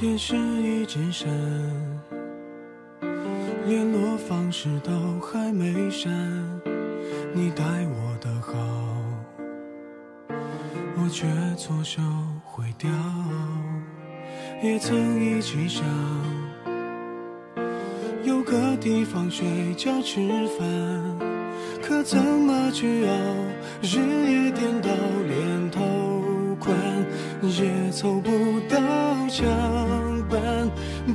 电视一直闪，联络方式都还没删。你待我的好，我却错手毁掉。也曾一起想，有个地方睡觉吃饭，可怎么去熬？日夜颠倒，连头款也凑不到。 墙板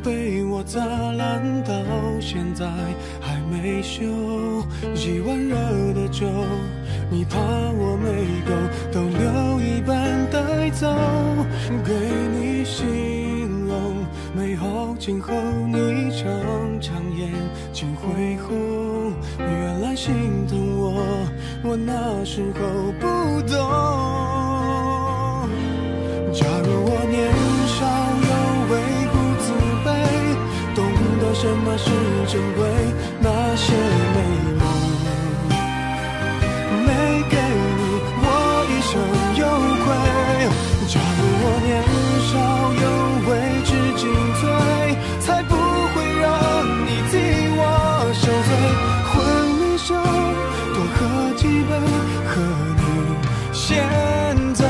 被我砸烂，到现在还没修。一碗热的粥，你怕我没够，都留一半带走，给你形容美好今后。你常常眼睛会红，原来心疼我，我那时候不懂。假如我年。 少有微不自卑，懂得什么是珍贵。那些美梦没给你，我一生有愧。假如我年少有为，知进退，才不会让你替我受罪。婚礼上多喝几杯，和你现在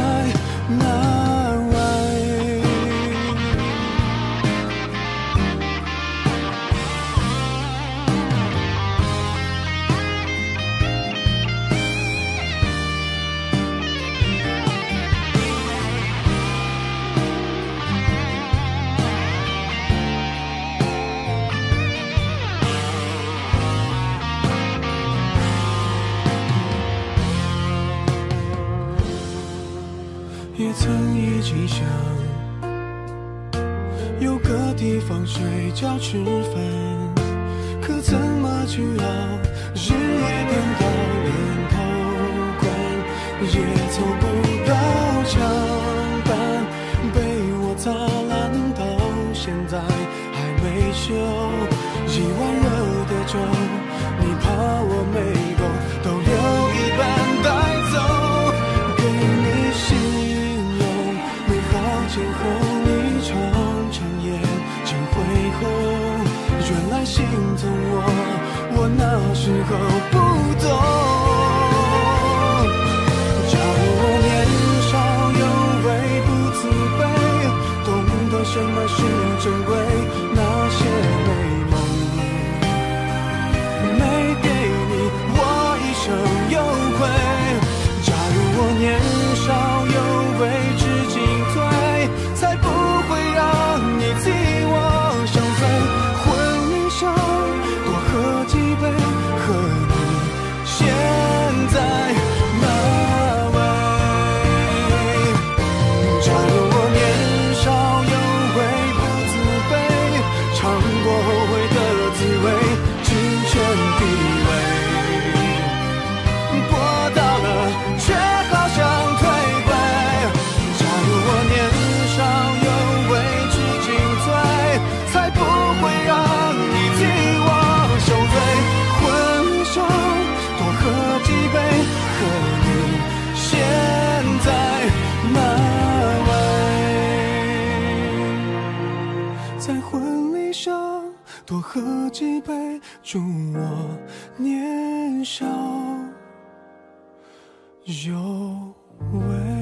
那。 也曾一起想，有个地方睡觉吃饭，可怎么去熬？日夜颠倒，连头款也凑不到。墙板被我砸烂，到现在还没修。一碗热的粥，你怕我没够，都留一半带走。 今后你常常眼睛会红，原来心疼我，我那时候不懂。假如我年少有为不自卑，懂得什么是珍贵，那些美梦没给你，我一生有愧。假如我年少有为。 多喝几杯，祝我年少有为。